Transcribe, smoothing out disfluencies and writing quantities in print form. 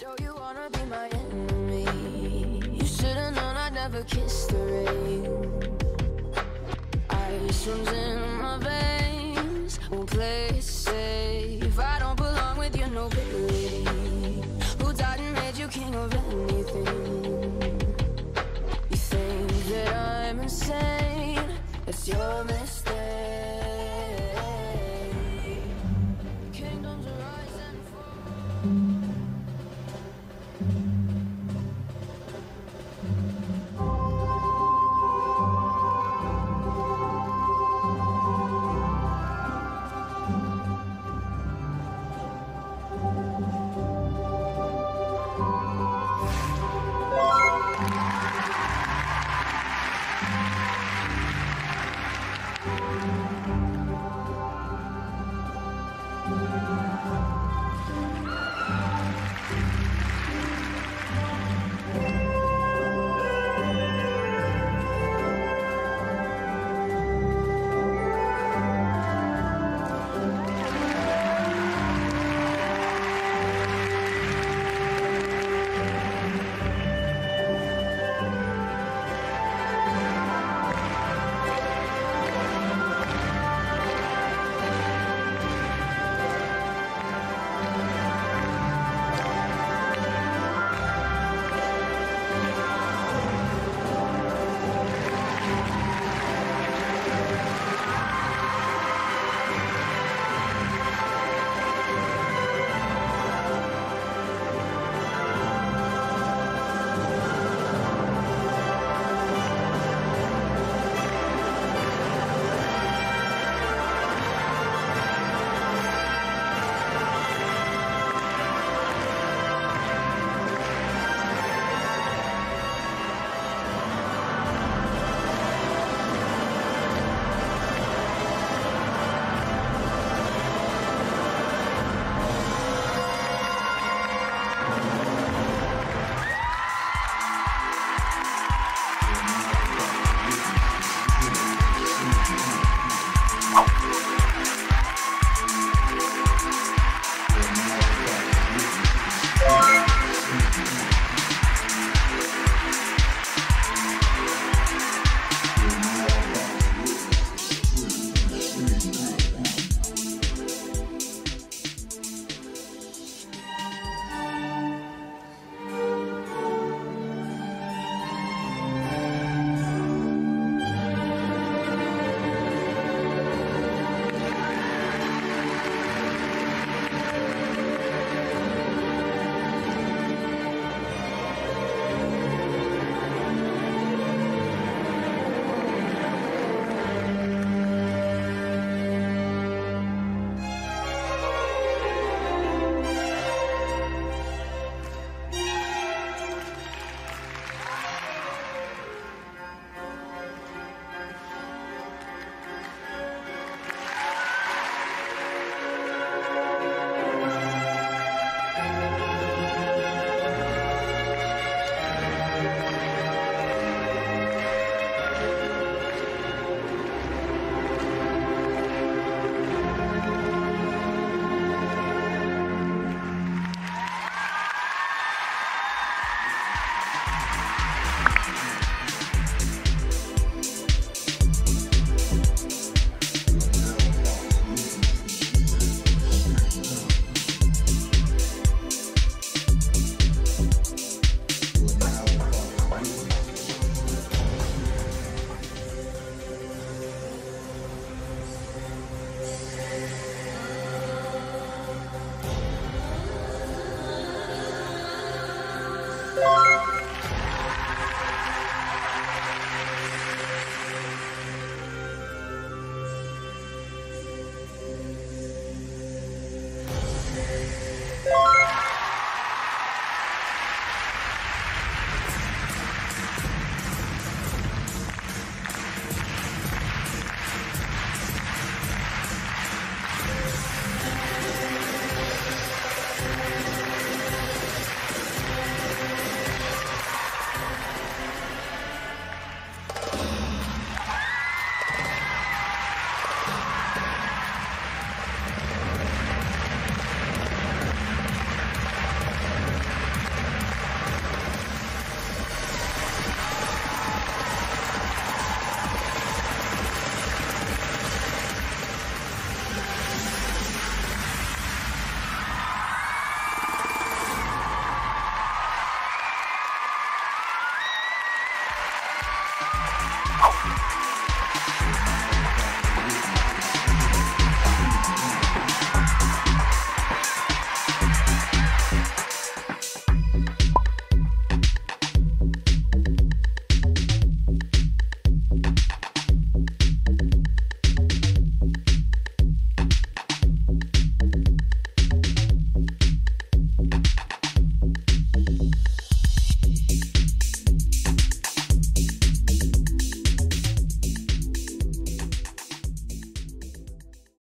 So you wanna be my enemy? You should've known I never kissed the ring. Ice runs in my veins, won't play it safe. I don't belong with you, no baby.